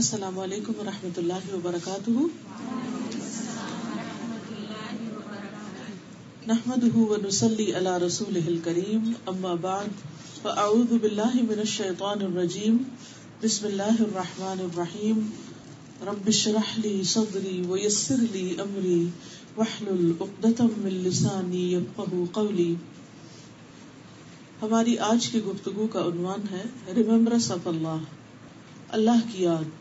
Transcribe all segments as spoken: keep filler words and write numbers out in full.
अस्सलाम वालेकुम रहमतुल्लाहि व बरकातुहू नहमदुहू व नुसल्ली अला रसूलिहिल करीम अम्मा बाद फअऊज़ु बिल्लाहि मिनश शैतानिर रजीम बिस्मिल्लाहिर रहमानिर रहीम रब्बिश्रह ली सद्री व यस्सिर ली अमरी वहलुल उक़्दतम मिन लिसानी यफ्क़हू क़ौली। हमारी आज की गुफ्तगू का उन्वान है रिमेम्बरेंस ऑफ अल्लाह, अल्लाह की याद,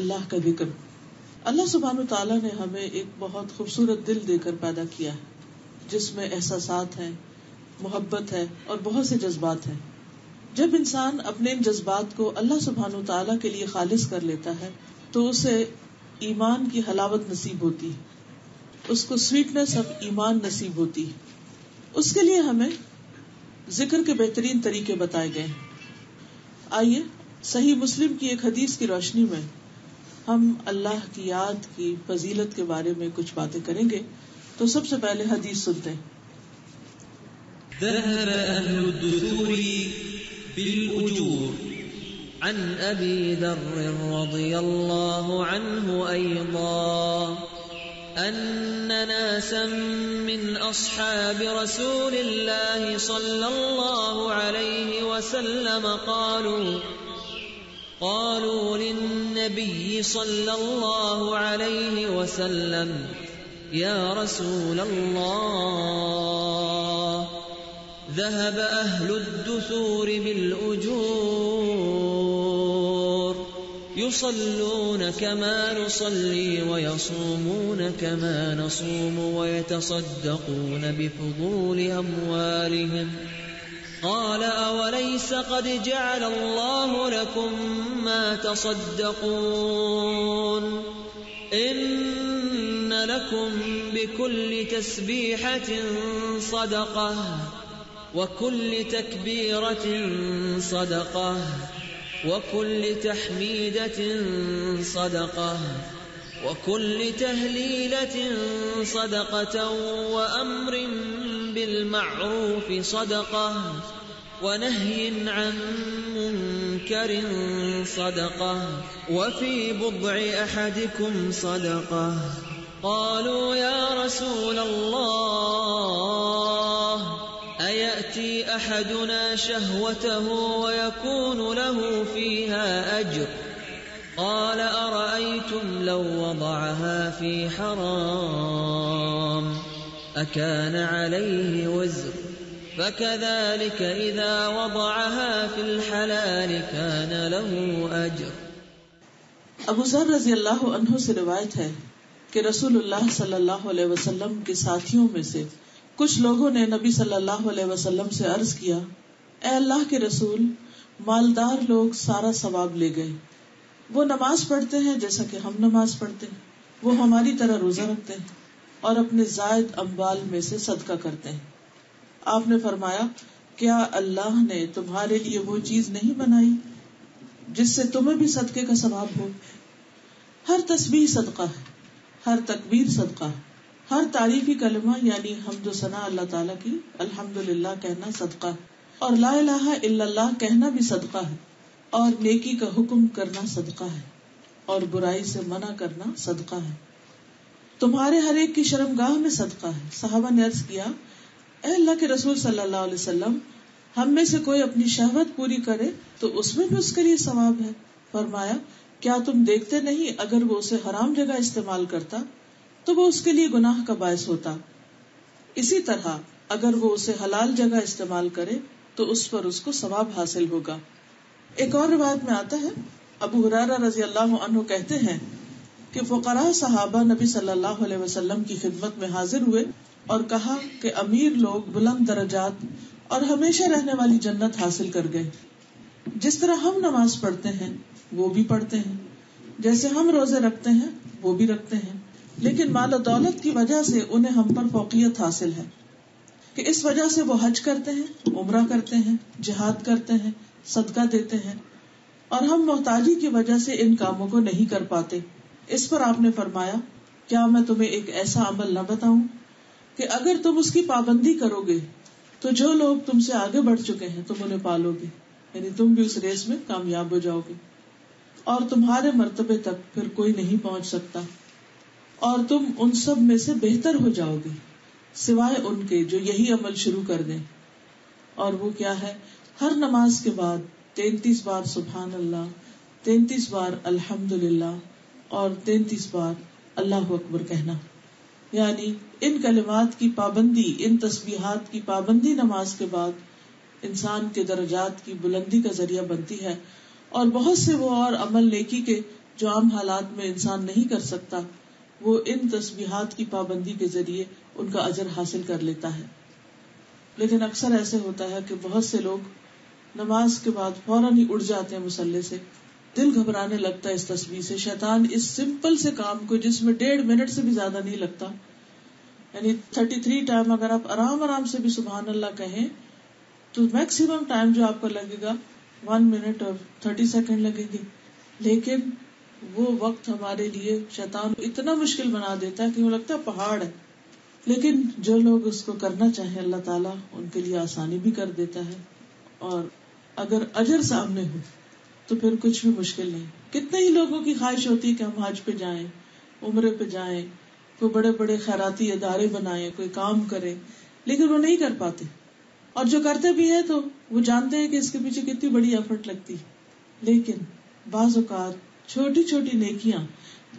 अल्लाह का जिक्र। अल्लाह सुब्हानहू तआला ने हमें एक बहुत खूबसूरत दिल देकर पैदा किया है जिसमें एहसासात हैं, मोहब्बत है और बहुत से जज्बात हैं। जब इंसान अपने इन जज्बात को अल्लाह सुब्हानहू तआला के लिए खालिस कर लेता है तो उसे ईमान की हलावत नसीब होती है, उसको स्वीटनेस ऑफ ईमान नसीब होती है। उसके लिए हमें जिक्र के बेहतरीन तरीके बताए गए। आइए सही मुस्लिम की एक हदीस की रोशनी में हम अल्लाह की याद की फजीलत के बारे में कुछ बातें करेंगे। तो सबसे पहले हदीस सुनते हैं। ذهب أهل الدثور بالأجور عن أبي ذر رضي الله عنه أيضا أن ناسا من أصحاب رسول الله صلى الله عليه وسلم قالوا قالوا للنبي صلى الله عليه وسلم يا رسول الله ذهب أهل الدثور بالأجور يصلون كما نصلي ويصومون كما نصوم ويتصدقون بفضول أموالهم قال أوليس قد جعل الله لكم ما تصدقون إن لكم بكل تسبيحة صدقة وكل تكبيرة صدقة وكل تحميدة صدقة وكل تهليلة صدقة وأمر بالمعروف صدقة ونهي عن منكر صدقة وفي بضع أحدكم صدقة قالوا يا رسول الله أيأتي أحدنا شهوته ويكون له فيها أجر قال أرأيتم لو وضعها في حرام أكان عليه وزر فكذلك إذا وضعها في الحلال كان له أجر। अबू ज़र रज़ी अल्लाह अन्हु से रिवायत है कि रसूलुल्लाह सल्लल्लाहु अलैहि वसल्लम के साथियों में से कुछ लोगों ने नबी सल्लल्लाहु अलैहि वसल्लम से अर्ज किया, ऐ अल्लाह के रसूल, मालदार लोग सारा सवाब ले गए। वो नमाज पढ़ते हैं जैसा कि हम नमाज पढ़ते हैं, वो हमारी तरह रोजा रखते हैं और अपने जायद अम्बाल में से सदका करते हैं। आपने फरमाया, क्या अल्लाह ने तुम्हारे लिए वो चीज नहीं बनाई जिससे तुम्हें भी सदके का सवाब हो? हर तस्बीह सदका है, हर तकबीर सदका है, हर तारीफी कलमा यानी हम्दो सना अल्लाह ताला की अल्हम्दुलिल्लाह कहना सदका है और ला इलाहा इल्लल्लाह कहना भी सदका है और नेकी का हुक्म करना सदका है और बुराई से मना करना सदका है। तुम्हारे हर एक की शर्मगाह में सदका है। सहाबा ने अर्ज किया, ऐ अल्लाह के रसूल सल्लल्लाहु अलैहि वसल्लम, हम में से कोई अपनी शहवत पूरी करे तो उसमें भी उसके लिए सवाब है। फरमाया, क्या तुम देखते नहीं अगर वो उसे हराम जगह इस्तेमाल करता तो वो उसके लिए गुनाह का बायस होता, इसी तरह अगर वो उसे हलाल जगह इस्तेमाल करे तो उस पर उसको सवाब हासिल होगा। एक और रिवायत में आता है, अबू हुरैरा रजी अल्लाह अन्हु कहते हैं कि फुकरा सहाबा नबी सल्लल्लाहु अलैहि वसल्लम की खिदमत में हाजिर हुए और कहा कि अमीर लोग बुलंद दर्जात और हमेशा रहने वाली जन्नत हासिल कर गए। जिस तरह हम नमाज पढ़ते हैं वो भी पढ़ते हैं, जैसे हम रोजे रखते हैं वो भी रखते हैं, लेकिन माल और दौलत की वजह से उन्हें हम पर फौकियत हासिल है कि इस वजह से वो हज करते हैं, उमरा करते हैं, जिहाद करते हैं, सदका देते हैं और हम मोहताजी की वजह से इन कामों को नहीं कर पाते। इस पर आपने फरमाया, क्या मैं तुम्हें एक ऐसा अमल न बताऊं कि अगर तुम उसकी पाबंदी करोगे तो जो लोग तुमसे आगे बढ़ चुके हैं तुम उन्हें पालोगे, यानी तुम भी उस रेस में कामयाब हो जाओगे। और तुम्हारे मर्तबे तक फिर कोई नहीं पहुंच सकता, और तुम उन सब में से बेहतर हो जाओगे सिवाय उनके जो यही अमल शुरू कर दें। और वो क्या है? हर नमाज के बाद तैंतीस बार सुभान अल्लाह, तैंतीस बार अल्हम्दुलिल्लाह और तैंतीस बार अल्लाह अकबर कहना। यानी इन कलिमात की पाबंदी, इन तस्बीहात की पाबंदी नमाज के बाद इंसान के दर्जात की बुलंदी का जरिया बनती है। और बहुत से वो और अमल नेकी के जो आम हालात में इंसान नहीं कर सकता, वो इन तस्बीहात की पाबंदी के जरिए उनका अजर हासिल कर लेता है। लेकिन अक्सर ऐसे होता है कि बहुत से लोग नमाज के बाद फौरन ही उठ जाते हैं मुसल्ले से, दिल घबराने लगता है इस तस्बीह से। शैतान इस सिंपल से काम को, जिसमें डेढ़ मिनट से भी ज्यादा नहीं लगता, यानी थर्टी थ्री टाइम अगर आप आराम आराम से भी सुबहान अल्लाह कहें तो मैक्सिमम टाइम जो आपको लगेगा वन मिनट और थर्टी सेकेंड लगेंगे। लेकिन वो वक्त हमारे लिए शैतान इतना मुश्किल बना देता है कि वो लगता है पहाड़ है। लेकिन जो लोग उसको करना चाहे अल्लाह ताला उनके लिए आसानी भी कर देता है, और अगर अजर सामने हो तो फिर कुछ भी मुश्किल नहीं। कितने ही लोगों की ख्वाहिश होती है कि हम हज पे जाएं, उम्रे पे जाएं, कोई बड़े बड़े खैराती इदारे बनाएं, कोई काम करें, लेकिन वो नहीं कर पाते। और जो करते भी हैं तो वो जानते हैं कि इसके पीछे कितनी बड़ी एफर्ट लगती है। लेकिन बाज़ औक़ात छोटी छोटी नेकियां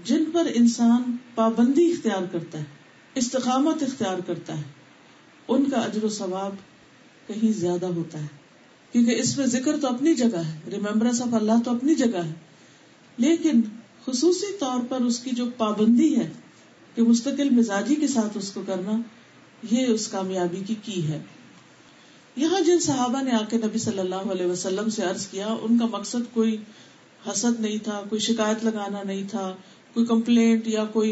जिन पर इंसान पाबंदी इख्तियार करता है, इस्तिक़ामत इख्तियार करता है, उनका अजर व सवाब कहीं ज्यादा होता है। क्योंकि इसमें जिक्र तो अपनी जगह है, रिमेम्बरेंस ऑफ अल्लाह तो अपनी जगह है, लेकिन खुसूसी तौर पर उसकी जो पाबंदी है कि मुस्तकिल मिजाजी के साथ उसको करना, ये उस कामयाबी की की है। यहाँ जिन सहाबा ने आके नबी सल्लल्लाहु अलैहि वसल्लम से अर्ज किया, उनका मकसद कोई हसद नहीं था, कोई शिकायत लगाना नहीं था, कोई कंप्लेंट या कोई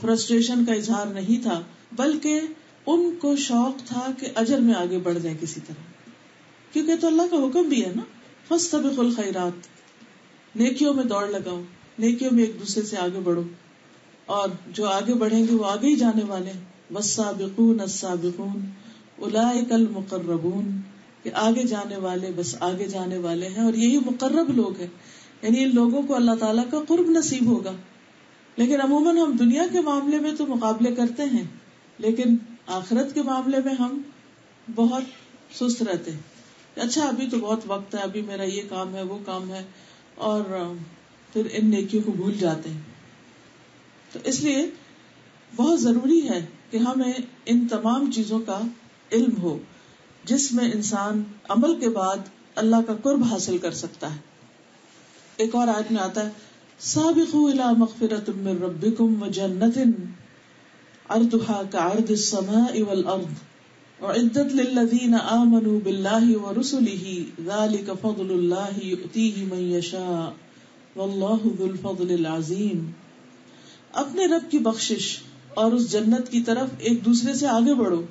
फ्रस्ट्रेशन का इजहार नहीं था, बल्कि उनको शौक था कि अजर में आगे बढ़ जाए किसी तरह, क्योंकि तो अल्लाह का हुक्म भी है ना, फस्तबिकुल खैरात, नेकियों में दौड़ लगाओ, नेकियों में एक दूसरे से आगे बढ़ो, और जो आगे बढ़ेंगे वो आगे ही जाने वाले हैं। वस्साबिकून अस्साबिकून उलाइकल मुकर्रबून, कि आगे जाने वाले बस आगे जाने वाले हैं, और यही मुकर्रब लोग हैं, यानी इन लोगों को अल्लाह ताला का कुर्ब नसीब होगा। लेकिन अमूमन हम दुनिया के मामले में तो मुकाबले करते हैं, लेकिन आखिरत के मामले में हम बहुत सुस्त रहते हैं। अच्छा अभी तो बहुत वक्त है, अभी मेरा ये काम है, वो काम है, और फिर इन नेकियों को भूल जाते हैं। तो इसलिए बहुत जरूरी है कि हमें इन तमाम चीजों का इल्म हो, जिसमें इंसान अमल के बाद अल्लाह का कुर्ब हासिल कर सकता है। एक और आयत में आता है, साबिकू इला मग़फ़िरतिम मिन रब्बिकुम व जन्नतिन अर्दुहा कअर्दिस समाई वल अर्द उइद्दत लिल्लज़ीना आमनू बिल्लाहि व रुसुलिही ज़ालिका फ़ज़्लुल्लाहि युअतीहि मन यशा वल्लाहु ज़ुल फ़ज़्लिल अज़ीम। अपने रब की बख्शिश और उस जन्नत की तरफ एक दूसरे से आगे बढ़ो,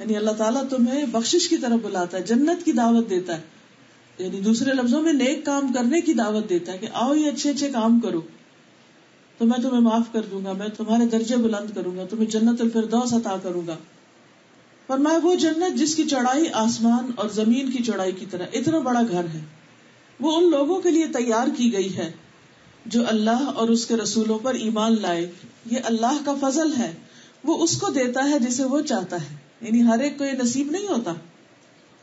यानी अल्लाह ताला तुम्हें बख्शिश की तरफ बुलाता है, जन्नत की दावत देता है, यानी दूसरे लफ्जों में नेक काम करने की दावत देता है कि आओ ये अच्छे अच्छे काम करो तो मैं तुम्हें माफ कर दूंगा, मैं तुम्हारे दर्जे बुलंद करूंगा, तुम्हें जन्नतुल फिरदौस अता करूंगा। पर मैं वो जन्नत जिसकी चौड़ाई आसमान और जमीन की चौड़ाई की तरह, इतना बड़ा घर है, वो उन लोगों के लिए तैयार की गई है जो अल्लाह और उसके रसूलों पर ईमान लाए। ये अल्लाह का फजल है, वो उसको देता है जिसे वो चाहता है, यानी हर एक को ये नसीब नहीं होता,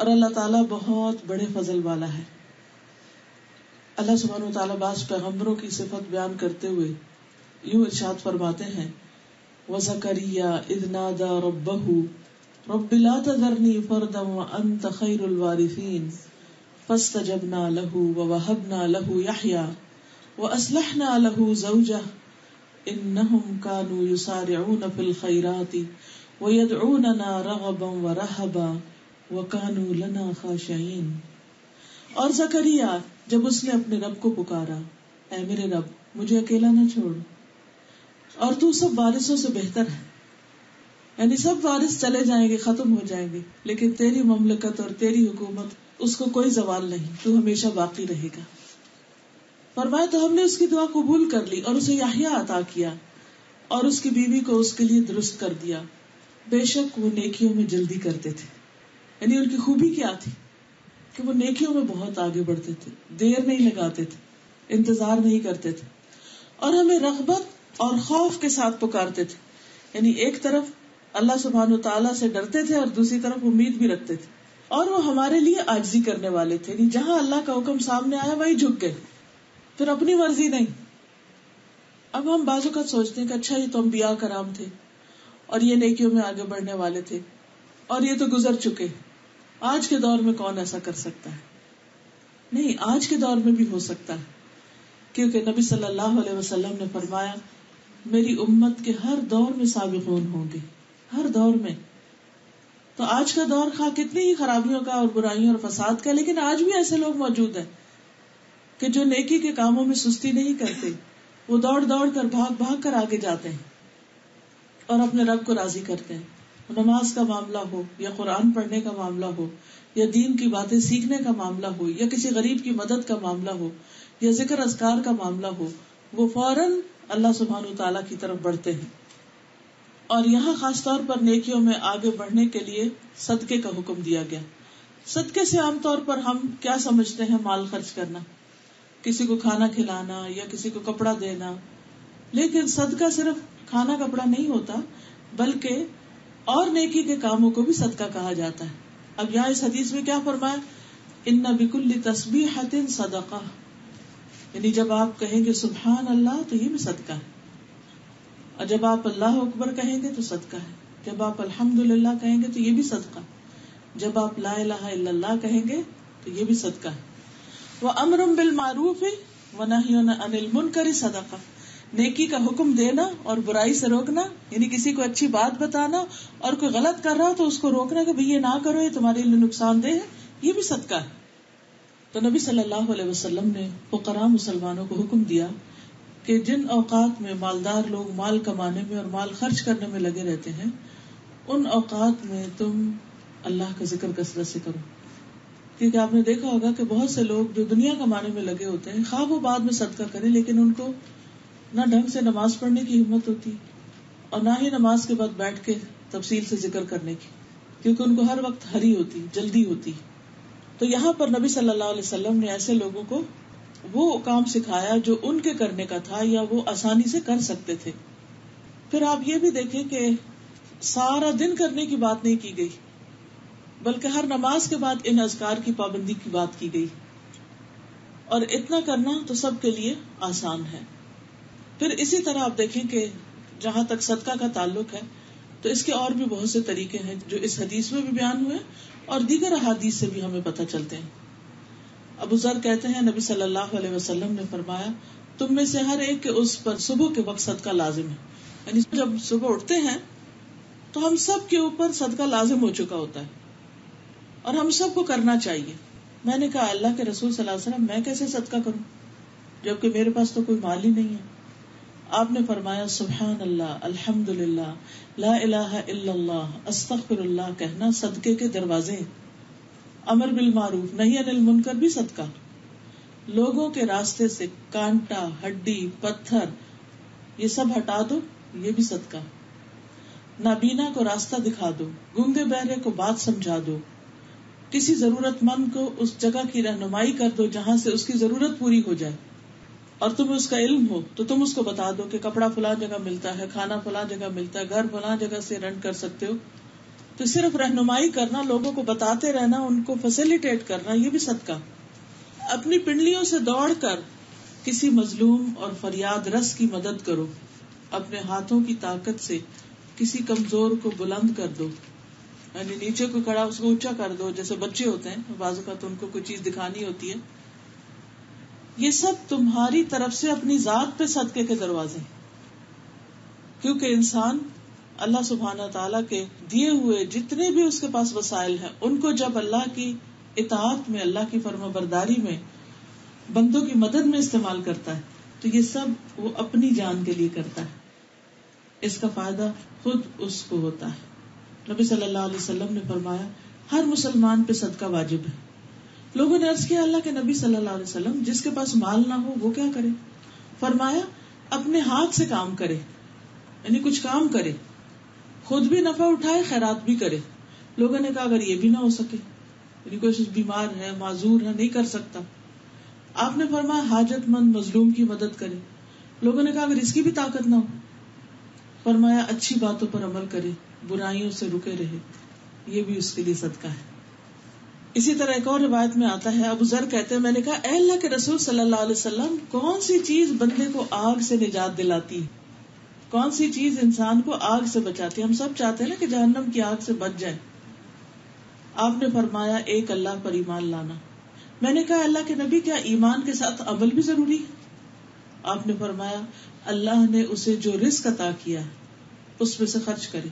और अल्लाह ताला बहुत बड़े फजल वाला है। अल्लाह सुब्हानहु व तआला बास पैगम्बरों की सिफत बयान करते हुए यूं इरशाद फरमाते हैं, व ज़करिया इज़ नादा रब्बहु रब्बि ला तज़रनी फ़र्दन व अंत ख़ैरुल वारिसीन फ़स्तजबना लहु व वहबना लहु यहया व अस्लहना लहु ज़ौजहु इन्नहुम कानू युसारिऊन फ़िल ख़ैराति व यदऊनना रग़बन व रहबा वकानू लना खाशिईन। और ज़करिया जब उसने अपने रब को पुकारा, ऐ मेरे रब मुझे अकेला न छोड़, और तू सब वारिसों से बेहतर है, यानी सब वारिस चले जाएंगे, खत्म हो जाएंगे, लेकिन तेरी ममलकत और तेरी हुकूमत उसको कोई जवाल नहीं, तू हमेशा बाकी रहेगा। फरमाया तो हमने उसकी दुआ कबूल कर ली और उसे याहिया अता किया और उसकी बीवी को उसके लिए दुरुस्त कर दिया। बेशक वो नेकियों में जल्दी करते थे, यानी उनकी खूबी क्या थी कि वो नेकियों में बहुत आगे बढ़ते थे, देर नहीं लगाते थे। इंतजार नहीं करते थे और हमें रग़बत और खौफ के साथ पुकारते थे। यानी एक तरफ अल्लाह सुब्हानहू तआला से डरते थे और दूसरी तरफ उम्मीद भी रखते थे, और वो हमारे लिए आजिजी करने वाले थे। यानी जहाँ अल्लाह का हुक्म सामने आया वही झुक गए, फिर अपनी मर्जी नहीं। अब हम बाजू का सोचते हैं कि अच्छा ये तो अंबिया कराम थे और ये नेकियों में आगे बढ़ने वाले थे और ये तो गुजर चुके, आज के दौर में कौन ऐसा कर सकता है। नहीं, आज के दौर में भी हो सकता है, क्योंकि नबी सल्लल्लाहु अलैहि वसल्लम ने फरमाया मेरी उम्मत के हर दौर में साबिक़ून होंगे, हर दौर में। तो आज का दौर खा कितनी ही खराबियों का और बुराइयों और फसाद का, लेकिन आज भी ऐसे लोग मौजूद हैं कि जो नेकी के कामों में सुस्ती नहीं करते, वो दौड़ दौड़ कर भाग भाग कर आगे जाते हैं और अपने रब को राजी करते हैं। नमाज का मामला हो या कुरान पढ़ने का मामला हो या दीन की बातें सीखने का मामला हो या किसी गरीब की मदद का मामला हो या जिक्र अज़कार का मामला हो, वो फौरन अल्लाह सुब्हानहू तआला की तरफ बढ़ते हैं। और यहाँ खास तौर पर नेकियों में आगे बढ़ने के लिए सदके का हुक्म दिया गया। सदके से आमतौर पर हम क्या समझते हैं? माल खर्च करना, किसी को खाना खिलाना या किसी को कपड़ा देना। लेकिन सदका सिर्फ खाना कपड़ा नहीं होता, बल्कि और नेकी के कामों को भी सदका कहा जाता है। अब यहाँ इस हदीस में क्या फरमाया? इन्ना बिकुल्लि तस्बीहतिन सदका, यानी जब आप कहेंगे सुबहान अल्लाह तो ये भी सदका है, और जब आप अल्लाह अकबर कहेंगे तो सदका है, जब आप अल्हम्दुलिल्लाह कहेंगे तो ये भी सदका, जब आप ला इलाहा इल्लल्लाह कहेंगे तो ये भी सदका है। वह अमरुम बिल मारूफ व नह्युन अनिल मुनकर सदका, नेकी का हुक्म देना और बुराई से रोकना, यानी किसी को अच्छी बात बताना और कोई गलत कर रहा हो तो उसको रोकना कि भाई ये ना करो, ये तुम्हारे लिए नुकसानदेह है, ये भी सदका है। तो नबी सल्लल्लाहु अलैहि वसल्लम ने फुकरा मुसलमानों को हुक्म दिया कि जिन औकात में मालदार लोग माल कमाने में और माल खर्च करने में लगे रहते हैं, उन औकात में तुम अल्लाह का जिक्र कसरत से करो। क्योंकि आपने देखा होगा कि बहुत से लोग जो दुनिया कमाने में लगे होते हैं, खा वो बाद में सदका करें, लेकिन उनको ना ढंग से नमाज पढ़ने की हिम्मत होती और ना ही नमाज के बाद बैठ के तफसील से जिक्र करने की, क्योंकि उनको हर वक्त हरी होती, जल्दी होती। तो यहाँ पर नबी सल्लल्लाहु अलैहि वसल्लम ने ऐसे लोगों को वो काम सिखाया जो उनके करने का था या वो आसानी से कर सकते थे। फिर आप ये भी देखें कि सारा दिन करने की बात नहीं की गई, बल्कि हर नमाज के बाद इन अज़कार की पाबंदी की बात की गई, और इतना करना तो सबके लिए आसान है। फिर इसी तरह आप देखें कि जहां तक सदका का ताल्लुक है, तो इसके और भी बहुत से तरीके हैं जो इस हदीस में भी बयान हुए और दीगर अहादीस से भी हमें पता चलते हैं। अबू ज़र कहते हैं नबी सल्लल्लाहु अलैहि वसल्लम ने फरमाया तुम में से हर एक के उस पर सुबह के वक्त सदका लाजिम है। यानी जब सुबह उठते हैं तो हम सब के ऊपर सदका लाजिम हो चुका होता है और हम सबको करना चाहिए। मैंने कहा अल्लाह के रसूल सल्लल्लाहु अलैहि वसल्लम मैं कैसे सदका करूँ जबकि मेरे पास तो कोई माल ही नहीं है। आपने फरमाया सुबहान अल्लाह, अल्हम्दुलिल्लाह, ला इलाहा इल्लल्लाह, अस्तगफिरुल्लाह कहना सदके के दरवाजे। अमर बिल मारूफ नही अनिल मुनकर भी सदका। लोगों के रास्ते से कांटा, हड्डी, पत्थर ये सब हटा दो, ये भी सदका। नाबीना को रास्ता दिखा दो, गूंगे बहरे को बात समझा दो, किसी जरूरतमंद को उस जगह की रहनुमाई कर दो जहां से उसकी जरूरत पूरी हो जाए, और तुम्हें उसका इल्म हो तो तुम उसको बता दो कि कपड़ा फलां जगह मिलता है, खाना फलां जगह मिलता है, घर फलां जगह से रेंट कर सकते हो। तो सिर्फ रहनुमाई करना, लोगों को बताते रहना, उनको फैसिलिटेट करना, ये भी सदका। अपनी पिंडलियों से दौड़ कर किसी मजलूम और फरियाद रस की मदद करो, अपने हाथों की ताकत से किसी कमजोर को बुलंद कर दो, यानी नीचे को खड़ा उसको ऊंचा कर दो। जैसे बच्चे होते हैं बाजू का, तो उनको कोई चीज दिखानी होती है। ये सब तुम्हारी तरफ से अपनी जात पे सदके के दरवाजे, क्योंकि इंसान अल्लाह सुब्हानहू तआला के दिए हुए जितने भी उसके पास वसाइल हैं, उनको जब अल्लाह की इताअत में, अल्लाह की फरमाबरदारी में, बंदों की मदद में इस्तेमाल करता है, तो ये सब वो अपनी जान के लिए करता है। इसका फायदा खुद उसको होता है। नबी सल्लल्लाहु अलैहि वसल्लम ने फरमाया हर मुसलमान पे सदका वाजिब है। लोगों ने अर्ज किया अल्लाह के नबी सल्लल्लाहु अलैहि वसल्लम, जिसके पास माल ना हो वो क्या करे? फरमाया अपने हाथ से काम करे, यानी कुछ काम करे, खुद भी नफा उठाए, खैरात भी करे। लोगों ने कहा अगर ये भी ना हो सके, यानी कोई बीमार है, माजूर है, नहीं कर सकता, आपने फरमाया हाजतमंद मजलूम की मदद करे। लोगों ने कहा अगर इसकी भी ताकत ना हो। फरमाया अच्छी बातों पर अमल करे, बुराइयों से रुके रहे, ये भी उसके लिए सदका है। इसी तरह एक और रिवायत में आता है, अबू जर कहते हैं मैंने कहा ऐ अल्लाह के रसूल सल्लल्लाहु अलैहि वसल्लम, कौन सी चीज बंदे को आग से निजात दिलाती है, कौन सी चीज इंसान को आग से बचाती है? हम सब चाहते हैं ना कि जहन्नम की आग से बच जाए। आपने फरमाया एक अल्लाह पर ईमान लाना। मैंने कहा अल्लाह के नबी क्या ईमान के साथ अमल भी जरूरी है? आपने फरमाया अल्लाह ने उसे जो रिस्क अता किया उसमें से खर्च करे।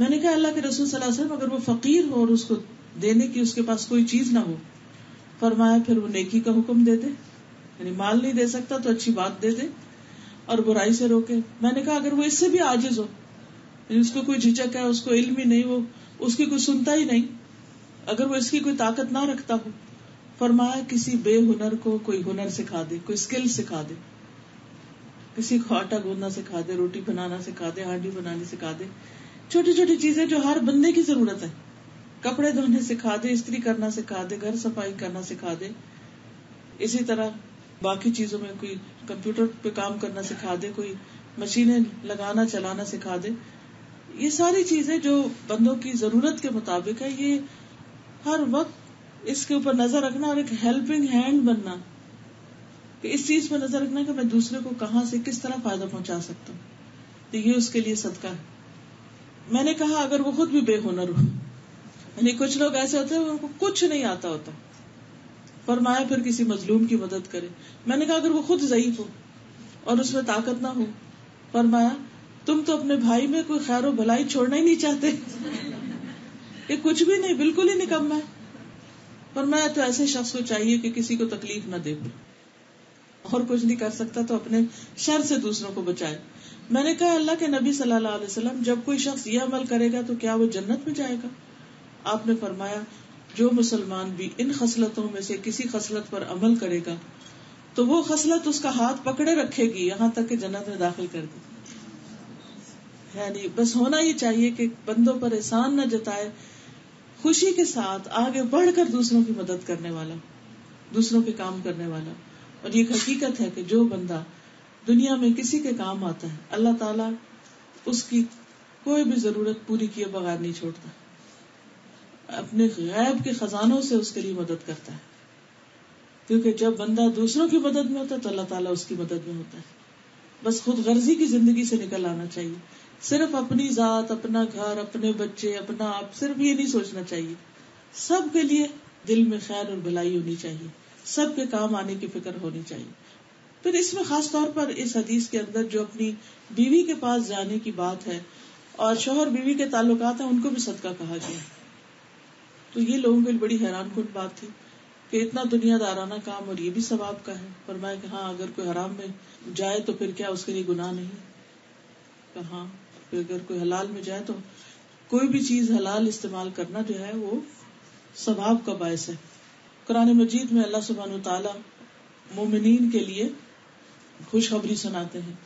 मैंने कहा अल्लाह के रसूल सल्लल्लाहु अलैहि वसल्लम, अगर वो फकीर हो और उसको देने की उसके पास कोई चीज ना हो। फरमाया फिर वो नेकी का हुक्म दे दे, यानी माल नहीं दे सकता तो अच्छी बात दे दे और बुराई से रोके। मैंने कहा अगर वो इससे भी आजिज हो, उसको कोई झिझक है, उसको इल्म ही नहीं, वो उसकी कोई सुनता ही नहीं, अगर वो इसकी कोई ताकत ना रखता हो। फरमाया किसी बेहुनर को कोई हुनर सिखा दे, कोई स्किल सिखा दे, किसी को आटा गूंदना सिखा दे, रोटी बनाना सिखा दे, हांडी बनानी सिखा दे, छोटी छोटी चीजें जो हर बंदे की जरूरत है। कपड़े धोने सिखा दे, इस्त्री करना सिखा दे, घर सफाई करना सिखा दे। इसी तरह बाकी चीजों में कोई कंप्यूटर पे काम करना सिखा दे, कोई मशीनें लगाना चलाना सिखा दे। ये सारी चीजें जो बंदों की जरूरत के मुताबिक है, ये हर वक्त इसके ऊपर नजर रखना और एक हेल्पिंग हैंड बनना, कि इस चीज पर नजर रखना कि मैं दूसरे को कहाँ से किस तरह फायदा पहुंचा सकता हूँ, तो ये उसके लिए सदका है। मैंने कहा अगर वो खुद भी बेहुनर हो, यानी कुछ लोग ऐसे होते हैं उनको कुछ नहीं आता होता। फरमाया फिर किसी मजलूम की मदद करे। मैंने कहा अगर वो खुद ज़ईफ हो और उसमें ताकत ना हो। फरमाया तुम तो अपने भाई में कोई खैर और भलाई छोड़ना ही नहीं चाहते, ये कुछ भी नहीं, बिल्कुल ही निकम्मा है। पर मैं तो ऐसे शख्स को चाहिए कि किसी को तकलीफ ना दे और कुछ नहीं कर सकता तो अपने शर से दूसरों को बचाए। मैंने कहा अल्लाह के नबी सल्लल्लाहु अलैहि वसल्लम, जब कोई शख्स यह अमल करेगा तो क्या वो जन्नत में जाएगा? आपने फरमाया जो मुसलमान भी इन खसलतों में से किसी खसलत पर अमल करेगा तो वो खसलत उसका हाथ पकड़े रखेगी यहाँ तक कि जन्नत में दाखिल कर दे। यानी बस होना ये चाहिए कि बंदों पर एहसान न जताए, खुशी के साथ आगे बढ़कर दूसरों की मदद करने वाला, दूसरों के काम करने वाला। और ये हकीकत है कि जो बंदा दुनिया में किसी के काम आता है, अल्लाह ताला उसकी कोई भी जरूरत पूरी किए बगैर नहीं छोड़ता, अपने गैब के खजानों से उसके लिए मदद करता है। क्योंकि जब बंदा दूसरों की मदद में होता है तो अल्लाह ताला उसकी मदद में होता है। बस खुद गर्जी की जिंदगी से निकल आना चाहिए, सिर्फ अपनी जात, अपना घर, अपने बच्चे, अपना आप, सिर्फ ये नहीं सोचना चाहिए। सबके लिए दिल में खैर और भलाई होनी चाहिए, सबके काम आने की फिक्र होनी चाहिए। फिर इसमें खास तौर पर इस हदीस के अंदर जो अपनी बीवी के पास जाने की बात है और शोहर बीवी के ताल्लुकात हैं, उनको भी सदका कहा गया। तो ये लोगों के लिए बड़ी हैरानकुन बात थी कि इतना दुनियादाराना काम और ये भी सवाब का है। पर मैं कहा अगर कोई हराम में जाए तो फिर क्या उसके लिए गुनाह नहीं? कहा अगर कोई हलाल में जाए तो कोई भी चीज हलाल इस्तेमाल करना जो है वो सवाब का बायस है। कुरान मजीद में अल्लाह सुब्हानहू तआला मोमिनीन के लिए खुशखबरी सुनाते हैं,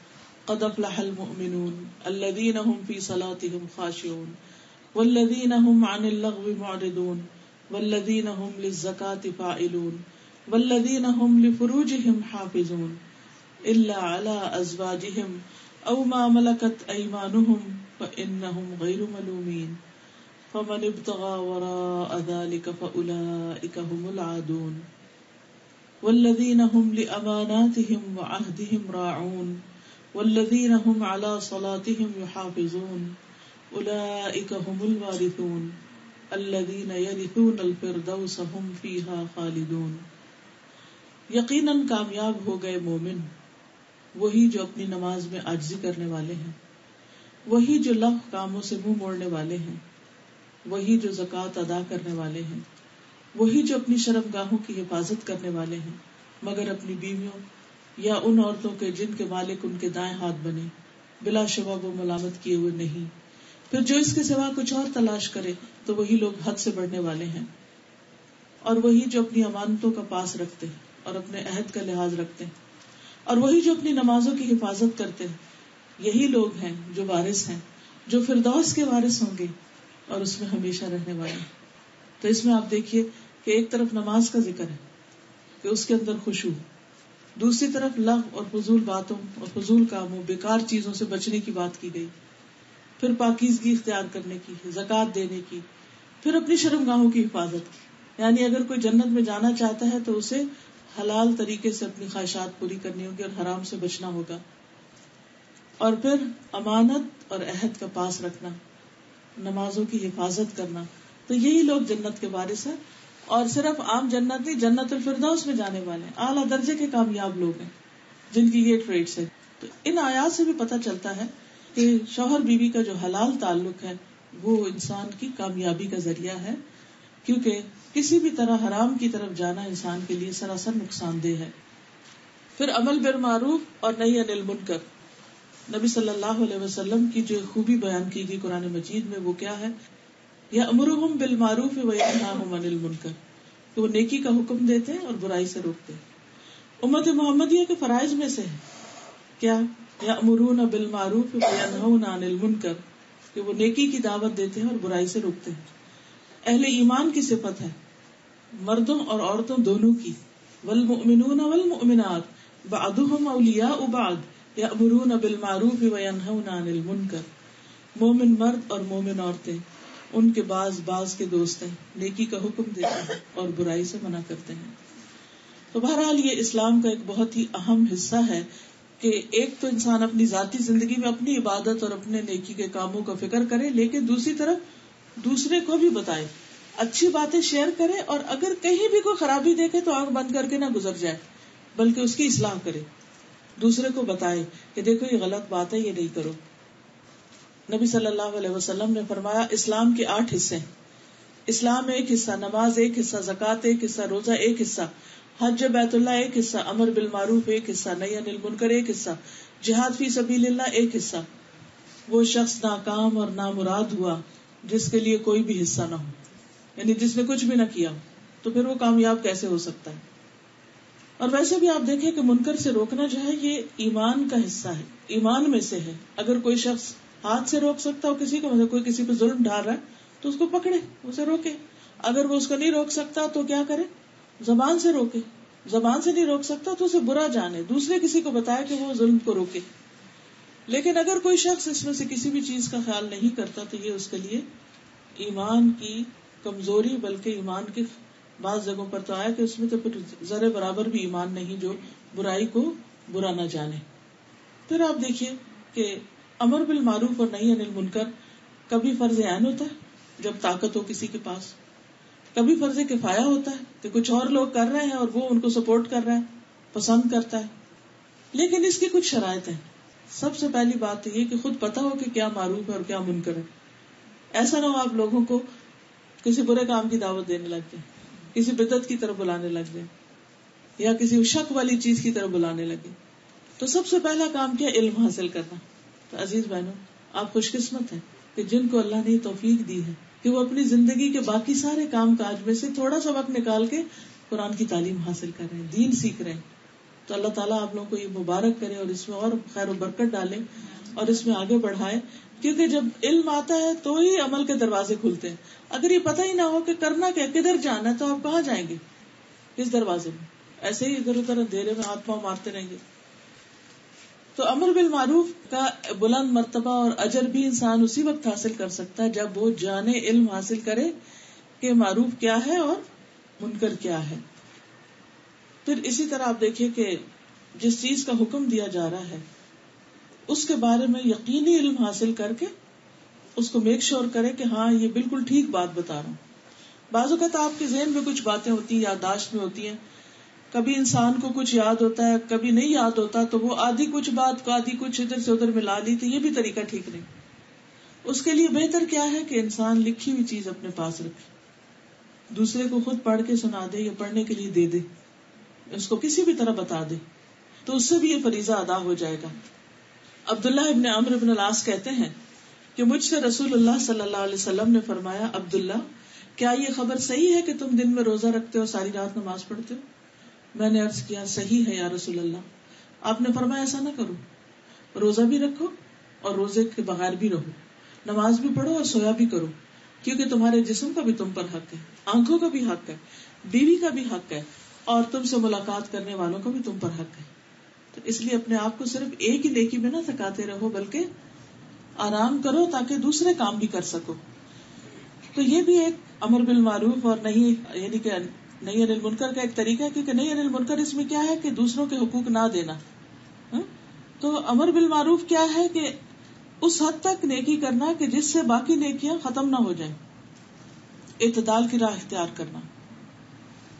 क़द अफ़्लहल मुमिनून अल्लज़ीना हुम फ़ी सलातिहिम ख़ाशिऊन वल्लज़ीना हुम अनिल लग़वी मुअरिदून वल्लज़ीना हुम लिज़ज़काति फ़ाइलून वल्लज़ीना हुम लिफ़ुरूजिहिम हाफ़िज़ून इल्ला अला अज़वाजिहिम अव मा मलकत अयमानुहुम फइन्नहुम गैरु मलूमीन फमन इब्तगा वराअ ज़ालिका फउलाइका हुमुल आदून वल्लज़ीना हुम लिअमानातिहिम वअहदिहिम राऊन वल्लज़ीना हुम अला सलातिहिम युहाफ़िज़ून उलाइका हुमुल वारिसून अल्लज़ीना यरिसूनल फ़िरदौस हुम फ़ीहा ख़ालिदून। यकीनन कामयाब हो गए मोमिन वही जो अपनी नमाज में आजिजी करने वाले हैं, वही जो लफ कामों से मुंह मोड़ने वाले हैं, वही जो ज़कात अदा करने वाले हैं, वही जो अपनी शर्मगाहों की हिफाजत करने वाले हैं, मगर अपनी बीवियों या उन औरतों के जिनके मालिक उनके दाएं हाथ बने, बिलाशुबा वो मलामत किए हुए नहीं। फिर जो इसके सिवा कुछ और तलाश करे तो वही लोग हद से बढ़ने वाले हैं। और वही जो अपनी अमानतों का पास रखते हैं और अपने अहद का लिहाज रखते हैं, और वही जो अपनी नमाजों की हिफाजत करते हैं, यही लोग हैं जो वारिस हैं, जो फिरदौस के वारिस होंगे और उसमें हमेशा रहने वाले हैं। तो इसमें आप देखिए कि एक तरफ नमाज का जिक्र है, कि उसके अंदर खुशू। दूसरी तरफ लग और फजूल बातों और फजूल कामों, बेकार चीजों से बचने की बात की गई, फिर पाकीजगी इख्तियार करने की, ज़कात देने की, फिर अपनी शर्मगाहों की हिफाजत की। यानी अगर कोई जन्नत में जाना चाहता है तो उसे हलाल तरीके से अपनी ख्वाहिशात पूरी करनी होगी और हराम से बचना होगा। और फिर अमानत और अहद का पास रखना, नमाजों की हिफाजत करना। तो यही लोग जन्नत के वारिस हैं, और सिर्फ आम जन्नत नहीं, जन्नतुल फिरदौस में जाने वाले हैं, आला दर्जे के कामयाब लोग हैं जिनकी ये ट्रेड्स हैं। तो इन आयात से भी पता चलता है कि शौहर बीवी का जो हलाल ताल्लुक है वो इंसान की कामयाबी का जरिया है, क्योंकि किसी भी तरह हराम की तरफ जाना इंसान के लिए सरासर नुकसानदेह है। फिर अमल बिल मारूफ और नही अनिल मुनकर, नबी सल्लल्लाहु अलैहि वसल्लम की जो खूबी बयान की गई कुरान मजीद में वो क्या है, या अमरुहुम बिल मारूफ व यनहाहुम अनिल मुनकर, कि वो नेकी का हुक्म देते हैं और बुराई से रोकते हैं। उम्मत मोहम्मदिया के फराइज में से है क्या, या अमरून बिल मारूफ व यनहौन अनिल मुनकर, कि वो नेकी की दावत देते हैं और बुराई से रोकते हैं। अहले ईमान की सिफत है मर्दों और औरतों दोनों की। वल मुमिनून वल मुमिनात बअदुहुम औलियाउ बअद यअमुरून बिल मारूफ व यनहौन अनिल मुनकर। मोमिन मर्द और मोमिन औरतें उनके बाज बाज के दोस्त हैं, नेकी का हुक्म देते हैं और बुराई से मना करते हैं। तो बहरहाल ये इस्लाम का एक बहुत ही अहम हिस्सा है कि एक तो इंसान अपनी जाती जिंदगी में अपनी इबादत और अपने नेकी के कामों का फिक्र करे, लेकिन दूसरी तरफ दूसरे को भी बताए, अच्छी बातें शेयर करे, और अगर कहीं भी कोई खराबी देखे तो आंख बंद करके ना गुजर जाए, बल्कि उसकी इस्लाह करे, दूसरे को बताए कि देखो ये गलत बात है, ये नहीं करो। नबी सल्लल्लाहु अलैहि वसल्लम ने फरमाया इस्लाम के आठ हिस्से, इस्लाम में एक हिस्सा नमाज, एक हिस्सा ज़कात, एक हिस्सा रोजा, एक हिस्सा हज बैतुल्लाह, एक हिस्सा अमर बिल मारूफ, एक हिस्सा नही अनिल मुनकर, एक हिस्सा जिहाद फी सबीलिल्लाह, एक हिस्सा वो शख्स नाकाम और नामुराद हुआ जिसके लिए कोई भी हिस्सा ना हो, यानी जिसने कुछ भी ना किया, तो फिर वो कामयाब कैसे हो सकता है। और वैसे भी आप देखें कि मुनकर से रोकना जो है ये ईमान का हिस्सा है, ईमान में से है। अगर कोई शख्स हाथ से रोक सकता हो किसी को, मतलब कोई किसी पे जुल्म ढा रहा है तो उसको पकड़े, उसे रोके। अगर वो उसको नहीं रोक सकता तो क्या करे, जबान से रोके। जबान से नहीं रोक सकता तो उसे बुरा जाने, दूसरे किसी को बताया कि वो जुल्म को रोके। लेकिन अगर कोई शख्स इसमें से किसी भी चीज का ख्याल नहीं करता तो ये उसके लिए ईमान की कमजोरी, बल्कि ईमान की बात जगहों पर तो आया कि उसमें तो फिर जरे बराबर भी ईमान नहीं जो बुराई को बुरा ना जाने। फिर आप देखिए कि अमर बिल मारूफ और नही अनिल मुनकर कभी फर्ज ऐन होता है जब ताकत हो किसी के पास, कभी फर्ज किफाया होता है कि कुछ और लोग कर रहे हैं और वो उनको सपोर्ट कर रहा है, पसंद करता है। लेकिन इसकी कुछ शराइत है। सबसे पहली बात ये कि खुद पता हो कि क्या मारूफ है और क्या मुनकर है। ऐसा ना हो आप लोगों को किसी बुरे काम की दावत देने लग जाए, किसी बिदअत की तरफ बुलाने लग जाए, या किसी शक वाली चीज की तरफ बुलाने लगे। तो सबसे पहला काम क्या, इल्म हासिल करना। तो अजीज बहनों, आप खुशकिस्मत हैं कि जिनको अल्लाह ने तौफीक दी है कि वो अपनी जिंदगी के बाकी सारे काम काज में से थोड़ा सा वक्त निकाल के कुरान की तालीम हासिल कर रहे हैं, दीन सीख रहे हैं। तो अल्लाह ताला आप लोगों को ये मुबारक करे और इसमें और खैर बरकत डाले और इसमें आगे बढ़ाए, क्योंकि जब इल्म आता है तो ही अमल के दरवाजे खुलते हैं। अगर ये पता ही ना हो कि करना क्या, किधर जाना, तो आप कहाँ जाएंगे, किस दरवाजे में, ऐसे ही इधर उधर अंधेरे में हाथ पाँव मारते रहेंगे। तो अमर बिल मारूफ का बुलंद मर्तबा और अजर भी इंसान उसी वक्त हासिल कर सकता है जब वो जाने, इल्म हासिल करे कि मारूफ क्या है और मुनकर क्या है। फिर इसी तरह आप देखिए कि जिस चीज का हुक्म दिया जा रहा है उसके बारे में यकीनी इल्म हासिल करके उसको मेक श्योर करे कि हाँ ये बिल्कुल ठीक बात बता रहा हूँ। बाज़ वक़्त आपके ज़हन में कुछ बातें होती है, याददाश्त में होती है, कभी इंसान को कुछ याद होता है, कभी नहीं याद होता, तो वो आधी कुछ बात को आधी कुछ इधर से उधर मिला ली, तो ये भी तरीका ठीक नहीं। उसके लिए बेहतर क्या है कि इंसान लिखी हुई चीज अपने पास रखे, दूसरे को खुद पढ़ के सुना दे या पढ़ने के लिए दे दे, उसको किसी भी तरह बता दे, तो उससे भी ये फरीजा अदा हो जाएगा। अब्दुल्लाह इब्न अम्र इब्न अल-आस कहते हैं कि मुझसे रसूलुल्लाह सल्लल्लाहु अलैहि वसल्लम ने फरमाया, अब्दुल्लाह क्या ये खबर सही है कि तुम दिन में रोजा रखते हो, सारी रात नमाज पढ़ते हो? मैंने अर्ज किया, सही है या रसूल अल्लाह। आपने फरमाया ऐसा ना करो, रोजा भी रखो और रोजे के बगैर भी रहो, नमाज भी पढ़ो और सोया भी करो, क्योंकि तुम्हारे जिस्म का भी तुम पर हक है, आंखों का भी हक है, बीवी का भी हक है, और तुमसे मुलाकात करने वालों का भी तुम पर हक है। तो इसलिए अपने आप को सिर्फ एक ही नेकी में ना थकाते रहो, बल्कि आराम करो ताकि दूसरे काम भी कर सको। तो ये भी एक अमर बिल मारूफ और नहीं यानी कि नहीं अनिल मुनकर का एक तरीका है, क्योंकि नहीं अनिल मुनकर इसमें क्या है कि दूसरों के हुकूक ना देना। हा? तो अमर बिल मारूफ क्या है कि उस हद तक नेकी करना कि जिससे बाकी नेकियां खत्म ना हो जाए, इत्तदाल की राह इख्तियार करना।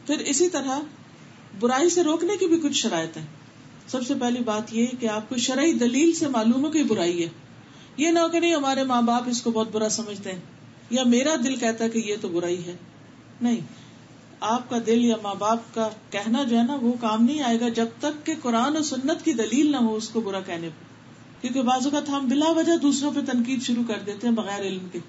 फिर इसी तरह बुराई से रोकने की भी कुछ शराइत है। सबसे पहली बात यह कि आपको शरई दलील से मालूम हो कि बुराई है, ये ना हो कि नहीं हमारे माँ बाप इसको बहुत बुरा समझते हैं या मेरा दिल कहता है कि ये तो बुराई है। नहीं, आपका दिल या माँ बाप का कहना जो है ना वो काम नहीं आएगा जब तक कि कुरान और सुन्नत की दलील ना हो उसको बुरा कहने पर। क्योंकि बाजू का हम बिला वजह दूसरों पे तनकीद शुरू कर देते हैं बगैर इल्म के।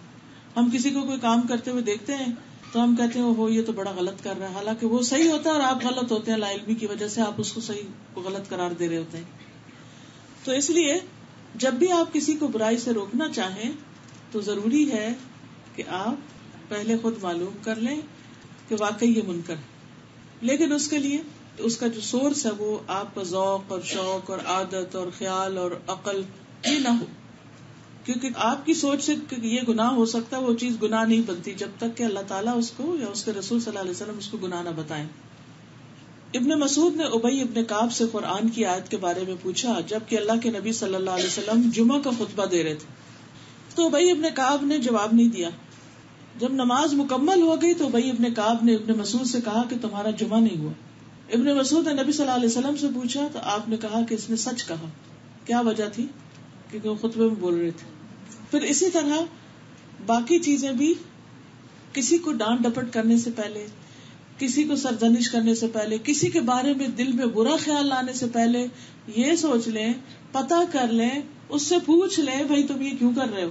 हम किसी को कोई काम करते हुए देखते हैं तो हम कहते हैं ओहो ये तो बड़ा गलत कर रहा है, हालांकि वो सही होता है और आप गलत होते हैं, लाइल्मी की वजह से आप उसको सही को गलत करार दे रहे होते हैं। तो इसलिए जब भी आप किसी को बुराई से रोकना चाहें तो जरूरी है कि आप पहले खुद मालूम कर लें कि वाकई ये मुनकर है, लेकिन उसके लिए उसका जो सोर्स है वो आपका ज़ौक़ और शौक और आदत और ख्याल और अकल ये ना हो। क्योंकि आपकी सोच से ये गुनाह हो सकता है, वो चीज गुनाह नहीं बनती जब तक कि अल्लाह ताला उसको या उसके रसूल सल्लल्लाहु अलैहि वसल्लम उसको गुनाह ना बताएं। इब्ने मसूद ने उबई इब्ने काब से कुरान की आयत के बारे में पूछा जबकि अल्लाह के नबी सल्लल्लाहु अलैहि वसल्लम जुमा का खुतबा दे रहे थे, तो उबई इब्ने काब ने जवाब नहीं दिया। जब नमाज मुकम्मल हो गई तो उबई इब्ने काब ने इब्ने मसूद से कहा कि तुम्हारा जुमा नहीं हुआ। इब्ने मसूद ने नबी सल्लल्लाहु अलैहि वसल्लम से पूछा तो आपने कहा कि इसने सच कहा। क्या वजह थी? क्योंकि वो खुतबे में बोल रहे थे। फिर इसी तरह बाकी चीजें भी, किसी को डांट डपट करने से पहले, किसी को सरजनिश करने से पहले, किसी के बारे में दिल में बुरा ख्याल लाने से पहले ये सोच लें, पता कर लें, उससे पूछ लें भाई तुम ये क्यों कर रहे हो।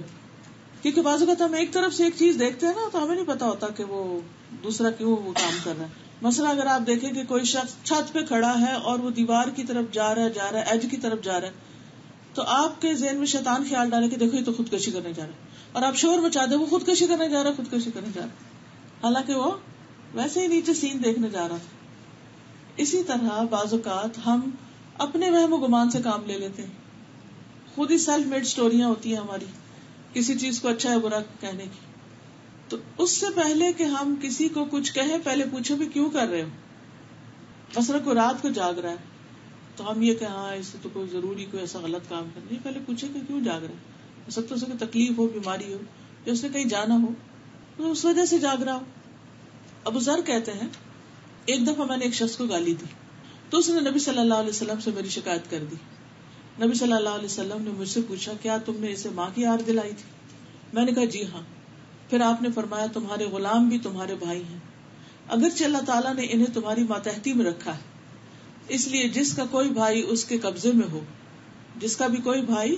क्योंकि बाजू का हम एक तरफ से एक चीज देखते हैं ना तो हमें नहीं पता होता कि वो दूसरा क्यों वो काम कर रहा है। मसला अगर आप देखें कि कोई शख्स छत पे खड़ा है और वो दीवार की तरफ जा रहा है जा रहा है एज की तरफ जा रहा है, तो आपके जहन में शैतान ख्याल डाले कि देखो ये तो खुदकशी करने जा रहा है, और आप शोर मचा दे वो खुदकशी करने जा रहा है खुदकशी करने जा रहा है हालांकि वो वैसे ही नीचे सीन देखने जा रहा था। इसी तरह बाजुकात हम अपने वहम गुमान से काम ले लेते हैं, खुद ही सेल्फ मेड स्टोरियां होती है हमारी किसी चीज को अच्छा या बुरा कहने की। तो उससे पहले कि हम किसी को कुछ कहें पहले पूछो भी क्यों कर रहे हो। मसलन को रात को जाग रहा है तो हम ये कहें हाँ इससे तो कोई जरूरी कोई ऐसा गलत काम करना है, पहले पूछे कि क्यों जाग रहा है। हो सकता है उसको तकलीफ हो, बीमारी हो, या उसने कहीं जाना हो तो उस वजह से जाग रहा हो। अबू ज़र कहते हैं एक दफा मैंने एक शख्स को गाली दी तो उसने नबी सल्लल्लाहु अलैहि वसल्लम से मेरी शिकायत कर दी। नबी सल्लल्लाहु अलैहि वसल्लम ने मुझसे पूछा क्या तुमने इसे माँ की याद दिलाई थी? मैंने कहा जी हाँ। फिर आपने फरमाया तुम्हारे गुलाम भी तुम्हारे भाई हैं, अगरचे अल्लाह ताला ने इन्हें तुम्हारी मातहती में रखा है, इसलिए जिसका कोई भाई उसके कब्जे में हो, जिसका भी कोई भाई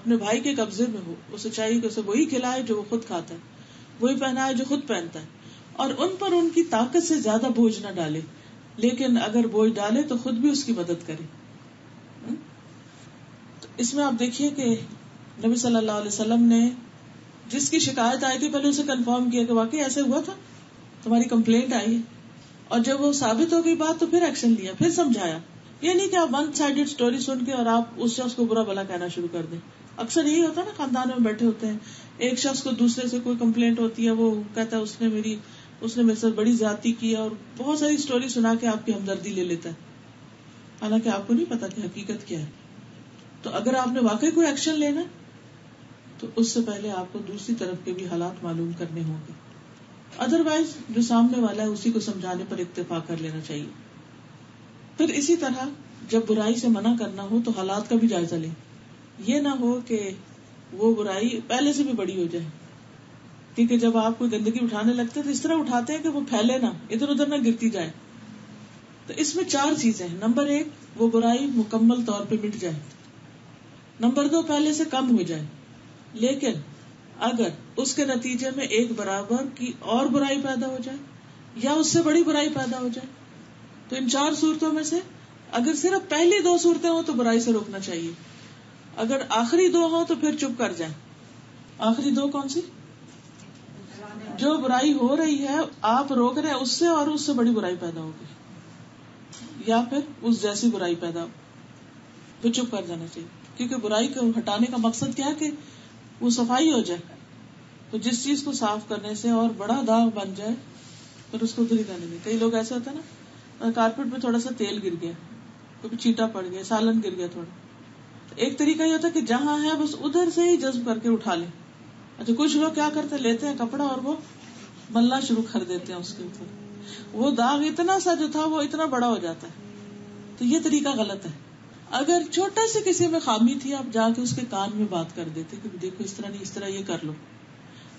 अपने भाई के कब्जे में हो, उसे चाहिए कि उसे वही खिलाए जो वो खुद खाता है, वही पहनाए जो खुद पहनता है, और उन पर उनकी ताकत से ज्यादा बोझ न डाले, लेकिन अगर बोझ डाले तो खुद भी उसकी मदद करे। तो इसमें आप देखिए कि नबी सल्लल्लाहु अलैहि वसल्लम ने जिसकी शिकायत आई थी पहले उसे कंफर्म किया कि वाकई ऐसे हुआ था, तुम्हारी कंप्लेंट आई है, और जब वो साबित हो गई बात तो फिर एक्शन लिया, फिर समझाया। ये नहीं कि आप वन साइडेड स्टोरी सुन के और आप उस शख्स को बुरा भला कहना शुरू कर दें। अक्सर यही होता है ना, खानदान में बैठे होते हैं, एक शख्स को दूसरे से कोई कंप्लेंट होती है, वो कहता है उसने मेरी उसने मेरे साथ बड़ी ज्यादती की है, और बहुत सारी स्टोरी सुना के आपकी हमदर्दी ले लेता है, हालांकि आपको नहीं पता कि हकीकत क्या है। तो अगर आपने वाकई कोई एक्शन लेना तो उससे पहले आपको दूसरी तरफ के भी हालात मालूम करने होंगे, अदरवाइज जो सामने वाला है उसी को समझाने पर इत्तेफा कर लेना चाहिए। फिर इसी तरह जब बुराई से मना करना हो तो हालात का भी जायजा लें, ये ना हो कि वो बुराई पहले से भी बड़ी हो जाए। क्योंकि जब आप कोई गंदगी उठाने लगते हैं तो इस तरह उठाते हैं कि वो फैले ना, इधर उधर ना गिरती जाए। तो इसमें चार चीजें हैं। नंबर एक, वो बुराई मुकम्मल तौर पर मिट जाए। नंबर दो, पहले से कम हो जाए, लेकिन अगर उसके नतीजे में एक बराबर की और बुराई पैदा हो जाए या उससे बड़ी बुराई पैदा हो जाए, तो इन चार सूरतों में से अगर सिर्फ पहली दो सूरतें हो तो बुराई से रोकना चाहिए। अगर आखिरी दो हो तो फिर चुप कर जाए। आखिरी दो कौन सी? जो बुराई हो रही है आप रोक रहे हैं उससे, और उससे बड़ी बुराई पैदा होगी। या फिर उस जैसी बुराई पैदा हो, तो चुप कर जाना चाहिए। क्योंकि बुराई को हटाने का मकसद क्या है कि वो सफाई हो जाए। तो जिस चीज को साफ करने से और बड़ा दाग बन जाए फिर उसको उधर ही करने दें। कई लोग ऐसा होता है ना, कारपेट में थोड़ा सा तेल गिर गया, कभी चीटा पड़ गया, सालन गिर गया थोड़ा, तो एक तरीका ये होता है कि जहाँ है बस उधर से ही जज्ब करके उठा लें। अच्छा, कुछ लोग क्या करते, लेते हैं कपड़ा और वो मलना शुरू कर देते हैं उसके ऊपर, वो दाग इतना सा जो था वो इतना बड़ा हो जाता है। तो ये तरीका गलत है। अगर छोटा से किसी में खामी थी, आप जाके उसके कान में बात कर देते कि देखो इस तरह नहीं, इस तरह ये कर लो,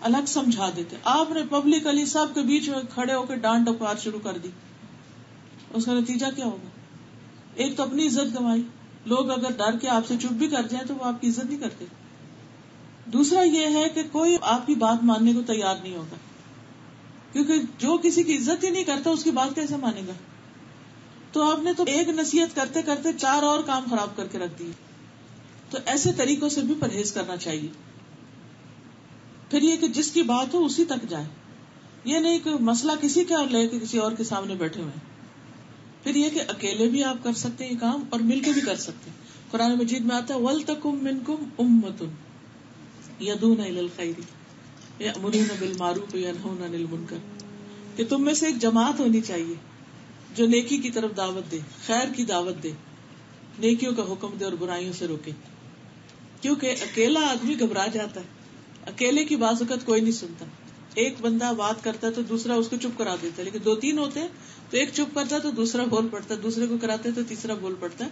अलग समझा देते। आपने पब्लिकली सबके बीच में खड़े होकर डांट डपट शुरू कर दी, उसका नतीजा क्या होगा? एक तो अपनी इज्जत गंवाई, लोग अगर डर के आपसे चुप भी कर जाए तो वो आपकी इज्जत नहीं करते। दूसरा ये है कि कोई आपकी बात मानने को तैयार नहीं होगा, क्योंकि जो किसी की इज्जत ही नहीं करता उसकी बात कैसे मानेगा। तो आपने तो एक नसीहत करते करते चार और काम खराब करके रख दिए। तो ऐसे तरीकों से भी परहेज करना चाहिए। फिर ये कि जिसकी बात हो उसी तक जाए, ये नहीं कि मसला किसी का लेके किसी और के सामने बैठे हुए। फिर ये कि अकेले भी आप कर सकते हैं ये काम और मिलके भी कर सकते हैं। कुरान मजीद में आता है वल्तकुम मिनकुम उम्मतुन यदूना इलल खैर यअमुरूना बिल मारूफ वयनहूना अनिल मुनकर, कि तुम में से एक जमात होनी चाहिए जो नेकी की तरफ दावत दे, खैर की दावत दे, नेकियों का हुक्म दे और बुराइयों से रोके। क्योंकि अकेला आदमी घबरा जाता है, अकेले की बात कोई नहीं सुनता। एक बंदा बात करता है तो दूसरा उसको चुप करा देता है, लेकिन दो तीन होते हैं तो एक चुप करता है तो दूसरा बोल पड़ता है, दूसरे को कराता है तो तीसरा बोल पड़ता है।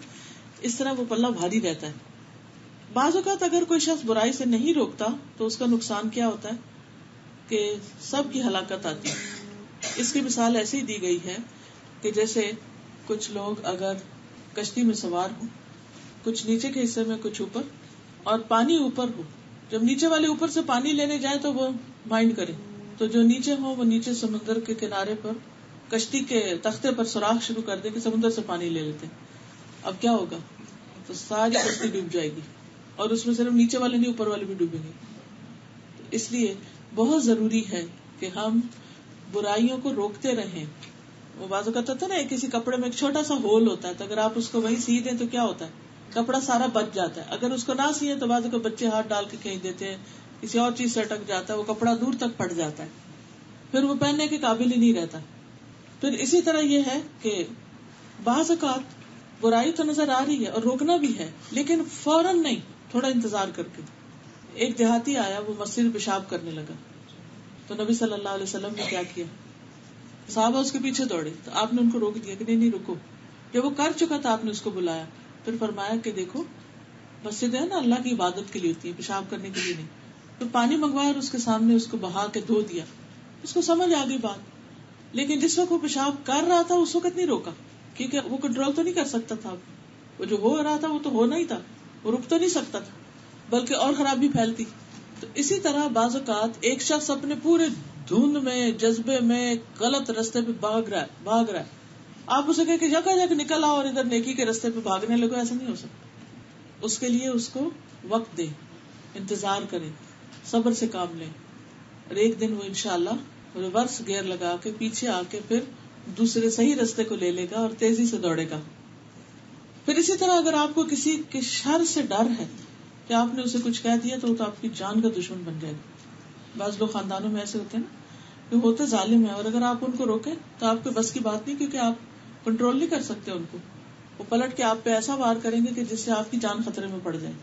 इस तरह वो पल्ला भारी रहता है। बाज़ात अगर कोई शख्स बुराई से नहीं रोकता तो उसका नुकसान क्या होता है कि सबकी हलाकत आती है। इसकी मिसाल ऐसे ही दी गई है कि जैसे कुछ लोग अगर कश्ती में सवार हो, कुछ नीचे के हिस्से में कुछ ऊपर, और पानी ऊपर हो, जब नीचे वाले ऊपर से पानी लेने जाए तो वो माइंड करे, तो जो नीचे हो वो नीचे समुद्र के किनारे पर कश्ती के तख्ते पर सुराख शुरू कर दे कि समुद्र से पानी ले लेते। अब क्या होगा? तो सारी कश्ती डूब जाएगी और उसमें सिर्फ नीचे वाले नहीं ऊपर वाले भी डूबेंगे। तो इसलिए बहुत जरूरी है कि हम बुराइयों को रोकते रहें। वो बाजू कहता था ना, किसी कपड़े में एक छोटा सा होल होता है, तो अगर आप उसको वही सी दें तो क्या होता है, कपड़ा सारा बच जाता है। अगर उसको ना सीए तो बाजू को बच्चे हाथ डाल के खींच देते हैं, किसी और चीज से अटक जाता है, वो कपड़ा दूर तक फट जाता है, फिर वो पहनने के काबिल ही नहीं रहता। फिर इसी तरह ये है कि बाजू का बुराई तो नजर आ रही है और रोकना भी है, लेकिन फौरन नहीं, थोड़ा इंतजार करके। एक देहाती आया, वो मस्जिद में पेशाब करने लगा, तो नबी सल्लल्लाहु अलैहि वसल्लम ने क्या किया, सहाबा उसके पीछे दौड़े, तो आपने उनको रोक दिया कि नहीं नहीं रुको। जब वो कर चुका था आपने उसको बुलाया, फिर फरमाया कि देखो मस्जिद है ना, अल्लाह की इबादत के लिए होती है, पेशाब करने के लिए नहीं। तो पानी मंगवाया और उसके सामने उसको बहा के धो दिया। उसको समझ आ गई बात, लेकिन जिस वक्त वो पेशाब कर रहा था उस वक्त नहीं रोका, क्योंकि वो कंट्रोल तो नहीं कर सकता था। वो जो हो रहा था वो तो होना ही था, वो रुक तो नहीं सकता था, बल्कि और खराबी फैलती। तो इसी तरह बाज़ात एक शख्स अपने पूरे धुन में, जज्बे में गलत रास्ते पे भाग रहा है भाग रहा है आप उसे कह के जगह-जगह निकल आओ और इधर नेकी के रास्ते पे भागने लगो, ऐसा नहीं हो सकता। उसके लिए उसको वक्त दे, इंतजार करें, सब्र से काम लें, और एक दिन वो इंशाल्लाह रिवर्स गियर लगा के पीछे आके फिर दूसरे सही रास्ते को ले लेगा और तेजी से दौड़ेगा। फिर इसी तरह अगर आपको किसी के शर से डर है कि आपने उसे कुछ कह दिया तो वो तो आपकी जान का दुश्मन बन जाएगा। बाज लोग खानदानों में ऐसे होते हैं ना, कि होते जालिम है, और अगर आप उनको रोके तो आपके बस की बात नहीं, क्योंकि आप कंट्रोल नहीं कर सकते उनको। वो पलट के आप पे ऐसा वार करेंगे कि जिससे आपकी जान खतरे में पड़ जाए।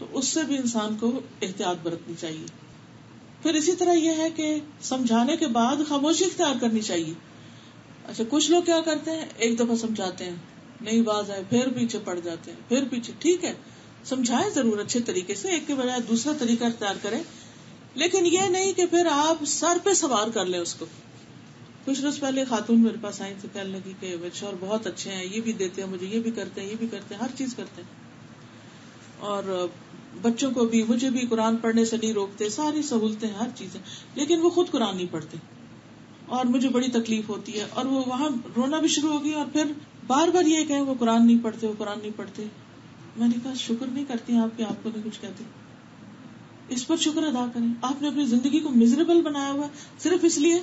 तो उससे भी इंसान को एहतियात बरतनी चाहिए। फिर इसी तरह यह है कि समझाने के बाद खामोशी इख्तियार करनी चाहिए। अच्छा, कुछ लोग क्या करते हैं, एक दफा समझाते हैं, नई बात आए, फिर पीछे पड़ जाते हैं, फिर पीछे। ठीक है, समझाएं जरूर अच्छे तरीके से, एक के बजाय दूसरा तरीका इख्तियार करें, लेकिन ये नहीं कि फिर आप सर पे सवार कर लें उसको। कुछ रोज पहले खातून मेरे पास आई तो कहने लगी कि मेरे शौहर बहुत अच्छे हैं, ये भी देते हैं मुझे, ये भी करते हैं, ये भी करते हैं, हर चीज करते हैं, और बच्चों को भी मुझे भी कुरान पढ़ने से नहीं रोकते, सारी सहूलतें, हर चीजें, लेकिन वो खुद कुरान नहीं पढ़ते और मुझे बड़ी तकलीफ होती है। और वो वहां रोना भी शुरू हो गई, और फिर बार बार ये कहे वो कुरान नहीं पढ़ते, वो कुरान नहीं पढ़ते। मैंने कहा शुक्र नहीं करती हैं आपके, आपको नहीं कुछ कहते, इस पर शुक्र अदा करें। आपने अपनी जिंदगी को मिजरेबल बनाया हुआ सिर्फ इसलिए।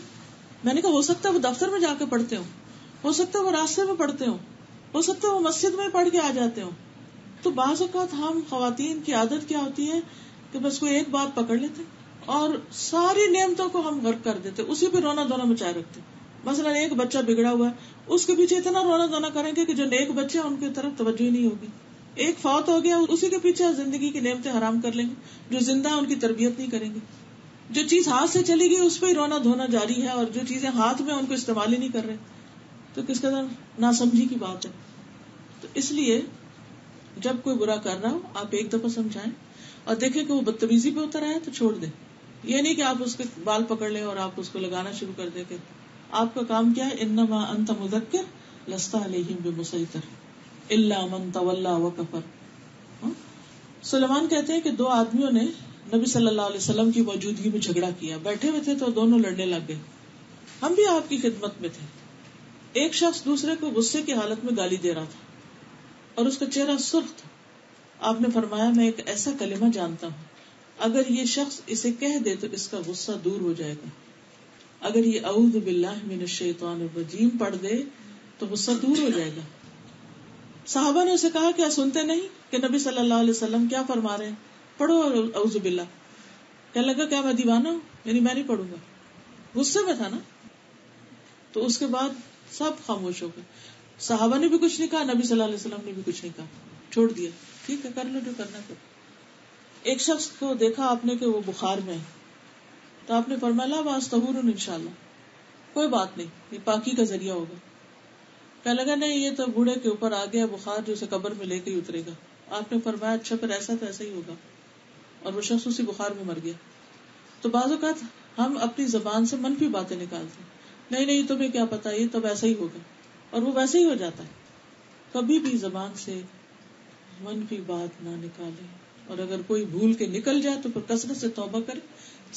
मैंने कहा हो सकता है वो दफ्तर में जाकर पढ़ते हो, हो सकता है वो रास्ते में पढ़ते हो, हो सकता है वो मस्जिद में पढ़ के आ जाते हो। तो बाज़ औक़ात हम ख़वातीन की आदत क्या होती है कि बस कोई एक बात पकड़ लेते और सारी नेमतों को हम गर्क कर देते, उसी पे रोना धोना मचाए रखते। मसलन एक बच्चा बिगड़ा हुआ है, उसके पीछे इतना रोना धोना करेंगे कि जो नेक बच्चे हैं उनकी तरफ तवज्जो नहीं होगी। एक फौत हो गया, उसी के पीछे जिंदगी की नेमतें हराम कर लेंगे, जो जिंदा है उनकी तरबियत नहीं करेंगे। जो चीज हाथ से चली गई उस पर ही रोना धोना जारी है, और जो चीजें हाथ में उनको इस्तेमाल ही नहीं कर रहे, तो किस कदर नासमझी की बात है। तो इसलिए जब कोई बुरा कर रहा हो आप एक दफा समझाएं और देखें कि वो बदतमीजी पे उतर आए तो छोड़ दें। ये नहीं कि आप उसके बाल पकड़ लें और आप उसको लगाना शुरू कर दें कि आपका काम क्या है। इन्नमा अंत मुदक्किर लस्ता अलैहिम बिमुसैतर इल्ला मन तवल्ला व कफर। सुलेमान कहते हैं कि दो आदमियों ने नबी सल्लल्लाहु अलैहि वसल्लम की मौजूदगी में झगड़ा किया, बैठे हुए थे तो दोनों लड़ने लग गए। हम भी आपकी खिदमत में थे, एक शख्स दूसरे को गुस्से की हालत में गाली दे रहा था और उसका चेहरा सुर्ख था। आपने फरमाया, मैं एक ऐसा कलिमा जानता हूँ अगर ये शख्स इसे कह दे तो इसका गुस्सा दूर हो जाएगा। अगर ये औज़ु बिल्लाहि मिनश शैतानिर रजीम पढ़ दे तो गुस्सा दूर हो जाएगा। साहबा ने उसे कहा, क्या सुनते नहीं कि नबी सल्लल्लाहु अलैहि वसल्लम क्या फरमा रहे हैं, पढ़ो औज़ु बिल्लाह। कहने लगा, क्या मैं दीवाना हूँ, यानी मैं नहीं पढ़ूंगा, गुस्से में था ना। तो उसके बाद सब खामोश हो गए, साहबा ने भी कुछ नहीं कहा, नबी सल्लल्लाहु अलैहि वसल्लम ने भी कुछ नहीं कहा, छोड़ दिया, ठीक है कर लो जो करना करो। एक शख्स को देखा आपने कि वो बुखार में है, तो आपने फरमाया, वास तहूर इंशाल्लाह, कोई बात नहीं, ये पाकी का जरिया होगा। कहने लगा, नहीं ये तो बूढ़े के ऊपर आ गया बुखार जो उसे कब्र में लेके उतरेगा। आपने फरमाया, अच्छा फिर ऐसा तो ऐसा ही होगा, और वो शख्स उसी बुखार में मर गया। तो बाज़ औक़ात हम अपनी जबान से मनफी बातें निकालते हैं, नहीं नहीं तुम्हें क्या पता, ये तब ऐसा ही होगा, और वो वैसे ही हो जाता है। कभी भी जबान से मनफी बात ना निकालें, और अगर कोई भूल के निकल जाए तो फिर कसरत से तौबा करें,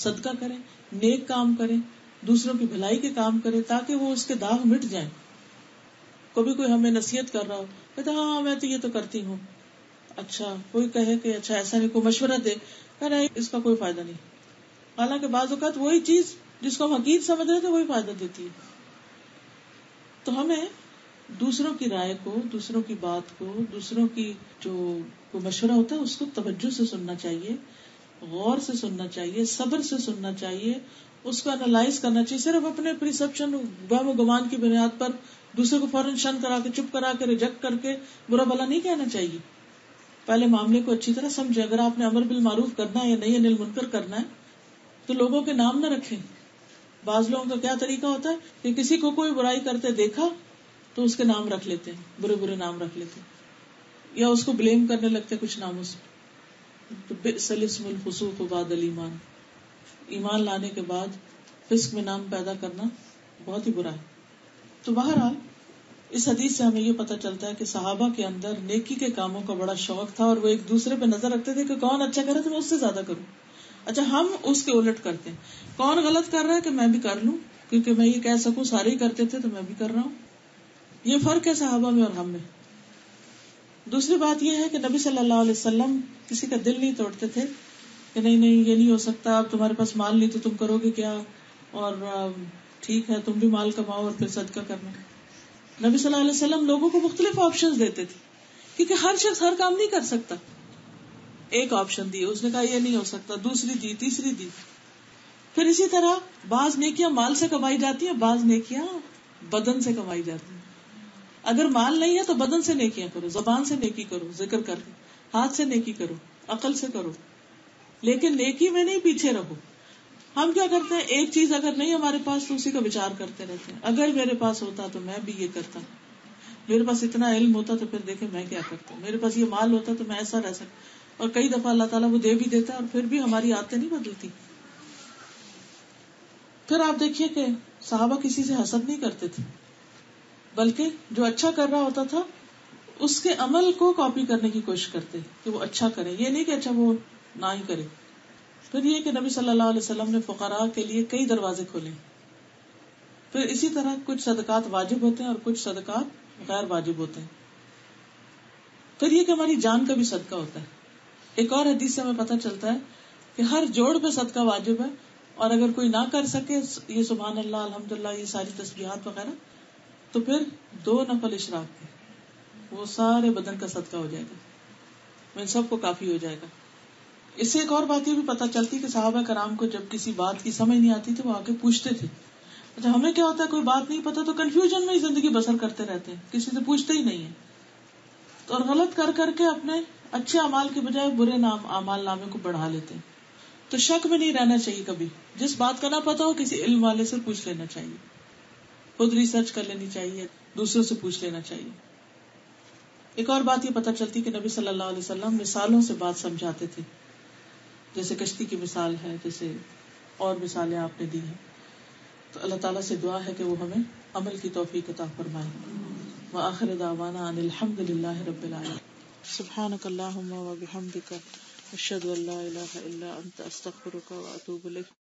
सदका करें, नेक काम करें, दूसरों की भलाई के काम करें, ताकि वो उसके दाग मिट जाए। कभी कोई हमें नसीहत कर रहा हो, कहता हाँ मैं तो ये तो करती हूँ, अच्छा कोई कहे कि अच्छा ऐसा नहीं, कोई मशवरा दे, कह रहा है इसका कोई फायदा नहीं। हालांकि बाज़ औक़ात वही चीज जिसको हम हकीकत समझ रहे थे वही फायदा देती है। तो हमें दूसरों की राय को, दूसरों की बात को, दूसरों की जो कोई मशवरा होता है उसको तवज्जो से सुनना चाहिए, गौर से सुनना चाहिए, सब्र से सुनना चाहिए, उसको एनालाइज करना चाहिए। सिर्फ अपने प्रिसेप्शन वहम गुमान की बुनियाद पर दूसरे को फौरन शन करा के, चुप करा के, रिजेक्ट करके बुरा भला नहीं कहना चाहिए। पहले मामले को अच्छी तरह समझे। अगर आपने अमर बिल मारूफ करना है या नहीं अनिल मुनकर करना है तो लोगों के नाम न रखें। बाज लोगों का क्या तरीका होता है कि किसी को कोई बुराई करते देखा तो उसके नाम रख लेते हैं, बुरे बुरे नाम रख लेते हैं, या उसको ब्लेम करने लगते कुछ नामों से। तो बिअसल इस्मुल फुसूक़ बअदल ईमान, ईमान लाने के बाद फिस्क में नाम पैदा करना बहुत ही बुरा है। तो बहरहाल इस हदीस से हमें ये पता चलता है कि सहाबा के अंदर नेकी के कामों का बड़ा शौक था, और वो एक दूसरे पे नजर रखते थे कि कौन अच्छा करे तो मैं उससे ज्यादा करूं। अच्छा हम उसके उलट करते हैं, कौन गलत कर रहा है कि मैं भी कर लूं, क्योंकि मैं ये कह सकूं सारे ही करते थे तो मैं भी कर रहा हूं। ये फर्क है सहाबा में और हम में। दूसरी बात यह है कि नबी सल्लल्लाहु अलैहि वसल्लम किसी का दिल नहीं तोड़ते थे कि नहीं नहीं ये नहीं हो सकता, अब तुम्हारे पास माल नहीं तो तुम करोगे क्या, और ठीक है तुम भी माल कमाओ और फिर सदका करना। नबी सल्लल्लाहु अलैहि वसल्लम लोगों को मुख्तलिफ ऑप्शंस देते थे, क्योंकि हर शख्स हर काम नहीं कर सकता। एक ऑप्शन दी, उसने कहा ये नहीं हो सकता, दूसरी दी, तीसरी दी। फिर इसी तरह बाज नेकियां माल से कमाई जाती है, बाज नेकियां बदन से कमाई जाती है। अगर माल नहीं है तो बदन से नेकियां करो, जबान से नेकी करो, जिक्र करो, हाथ से नेकी करो, अकल से करो, लेकिन नेकी में नहीं पीछे रहो। हम क्या करते हैं, एक चीज अगर नहीं हमारे पास तो उसी का विचार करते रहते हैं, अगर मेरे पास होता तो मैं भी ये करता, मेरे पास इतना इल्म होता तो फिर देखे मैं क्या करता, मेरे पास ये माल होता तो मैं ऐसा रह सकता। और कई दफा अल्लाह ताला वो दे भी देता है और फिर भी हमारी आदतें नहीं बदलती। फिर आप देखिए कि सहाबा किसी से हसद नहीं करते थे, बल्कि जो अच्छा कर रहा होता था उसके अमल को कॉपी करने की कोशिश करते कि वो अच्छा करे, ये नहीं कि अच्छा वो ना ही करे। फिर ये कि नबी सल्लल्लाहु अलैहि वसल्लम ने फुकरा के लिए कई दरवाजे खोले। फिर इसी तरह कुछ सदकात वाजिब होते हैं और कुछ सदकात गैर वाजिब होते हैं। फिर ये कि हमारी जान का भी सदका होता है। एक और हदीस से हमें पता चलता है कि हर जोड़ पे सदका वाजिब है, और अगर कोई ना कर सके ये सुबहान अल्लाह, अल्हम्दुलिल्लाह, ये सारी तस्बीहात वगैरह, तो फिर दो नफल इशराक के, वो सारे बदन का सदका हो जाएगा, इन सबको काफी हो जाएगा। इससे एक और बात ये भी पता चलती कि सहाबा कराम को जब किसी बात की समझ नहीं आती थी वो आके पूछते थे। अच्छा, हमें क्या होता है कोई बात नहीं पता तो कंफ्यूजन में ही जिंदगी बसर करते रहते हैं, किसी से पूछते ही नहीं है, तो और गलत कर करके अपने अच्छे अमाल के बजाय बुरे नाम अमाल नामे को बढ़ा लेते हैं। तो शक में नहीं रहना चाहिए कभी, जिस बात का ना पता हो किसी इल्म वाले से पूछ लेना चाहिए, खुद रिसर्च कर लेनी चाहिए, दूसरों से पूछ लेना चाहिए। एक और बात ये पता चलती कि नबी सल्लल्लाहु अलैहि वसल्लम मिसालों से बात समझाते थे, जैसे कश्ती की मिसाल है, जैसे और मिसालें आपने दी हैं। तो अल्लाह ताला से दुआ है कि वो हमें अमल की तौफीक अता फरमाए। व आखिर दावाना अनिल हम्दुलिल्लाहि रब्बिल आलमीन। सुब्हानकल्लाहुम्मा व बिहम्दिका अशहदु अल्ला इलाहा इल्ला अंता अस्तगफिरुका व अतूबु इलैक।